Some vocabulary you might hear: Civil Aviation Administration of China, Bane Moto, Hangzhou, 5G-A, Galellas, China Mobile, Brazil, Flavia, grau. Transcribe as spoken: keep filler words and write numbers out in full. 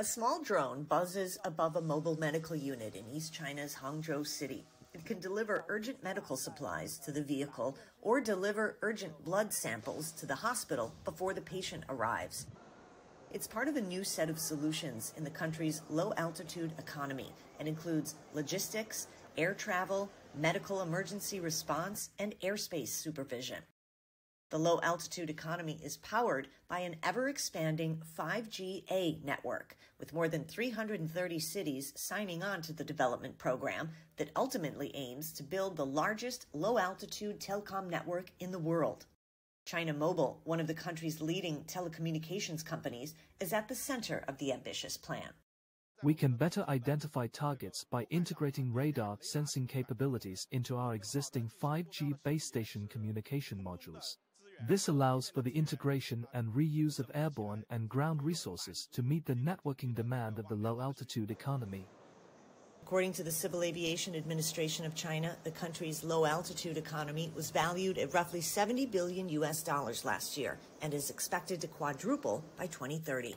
A small drone buzzes above a mobile medical unit in East China's Hangzhou city. It can deliver urgent medical supplies to the vehicle or deliver urgent blood samples to the hospital before the patient arrives. It's part of a new set of solutions in the country's low-altitude economy and includes logistics, air travel, medical emergency response, and airspace supervision. The low-altitude economy is powered by an ever-expanding five G A network, with more than three hundred thirty cities signing on to the development program that ultimately aims to build the largest low-altitude telecom network in the world. China Mobile, one of the country's leading telecommunications companies, is at the center of the ambitious plan. We can better identify targets by integrating radar sensing capabilities into our existing five G base station communication modules. This allows for the integration and reuse of airborne and ground resources to meet the networking demand of the low-altitude economy. According to the Civil Aviation Administration of China, the country's low-altitude economy was valued at roughly seventy billion U S dollars last year and is expected to quadruple by twenty thirty.